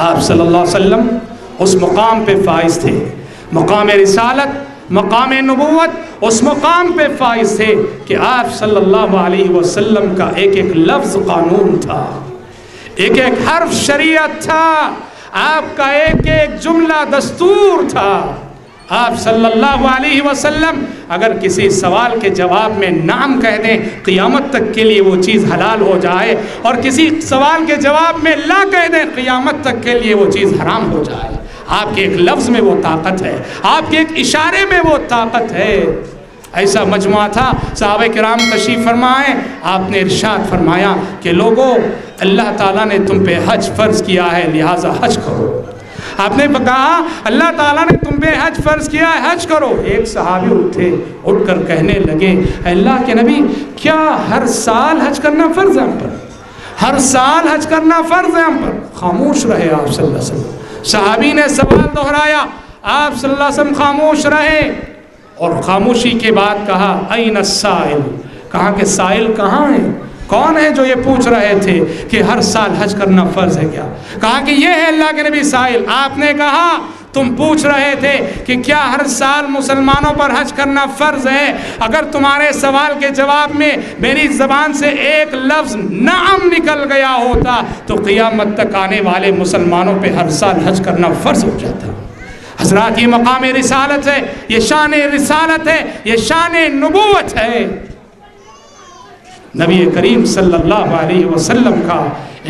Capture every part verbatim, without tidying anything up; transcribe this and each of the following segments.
आप सल्लल्लाहु अलैहि वसल्लम उस मुकाम पे फाइज थे, मुकाम रिसालत, मुकाम नबूवत, उस मुकाम पे फाइज थे कि आप सल्लल्लाहु अलैहि वसल्लम का एक एक लफ्ज़ कानून था, एक एक हर्फ शरीयत था, आपका एक एक जुमला दस्तूर था। आप सल्लल्लाहु अलैहि वसल्लम अगर किसी सवाल के जवाब में नाम कह दें क़ियामत तक के लिए वो चीज़ हलाल हो जाए, और किसी सवाल के जवाब में ला कह दें क़ियामत तक के लिए वो चीज़ हराम हो जाए। आपके एक लफ्ज़ में वो ताकत है, आपके एक इशारे में वो ताकत है। ऐसा मजमा था। सहाबा किराम तशरीफ़ फरमाए, आपने इरशाद फरमाया कि लोगों, अल्लाह ताला ने तुम पे हज फ़र्ज़ किया है लिहाजा हज करो। आपने कहा अल्लाह ताला ने तुम पे हज फ़र्ज़ किया है हज करो। एक सहाबी उठे, उठकर कहने लगे, अल्लाह के नबी, क्या हर साल हज करना फ़र्ज़ है हम पर? हर साल हज करना फ़र्ज़ है हम पर? खामोश रहे आप सल्लल्लाहु अलैहि वसल्लम। सहाबी ने सवाल दोहराया, आप सल्लल्लाहु अलैहि वसल्लम खामोश रहे और खामोशी के बाद कहा, अय्न साइल, कहा कि साइल कहाँ है, कौन है जो ये पूछ रहे थे कि हर साल हज करना फ़र्ज़ है क्या? कहा कि ये है अल्लाह के नबी साइल। आपने कहा तुम पूछ रहे थे कि क्या हर साल मुसलमानों पर हज करना फ़र्ज़ है? अगर तुम्हारे सवाल के जवाब में मेरी ज़बान से एक लफ्ज़ नाम निकल गया होता तो क़ियामत तक आने वाले मुसलमानों पर हर साल हज करना फ़र्ज़ हो जाता। हज़रात, ये मकाम रिसालत है, ये शान रिसालत है, ये शान नबूवत है। नबी करीम सल्लल्लाहु अलैहि वसल्लम का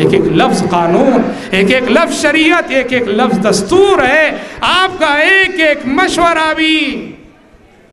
एक एक लफ्ज़ कानून, एक एक लफ्ज़ शरीयत, एक एक लफ्ज़ दस्तूर है। आपका एक एक मशवरा भी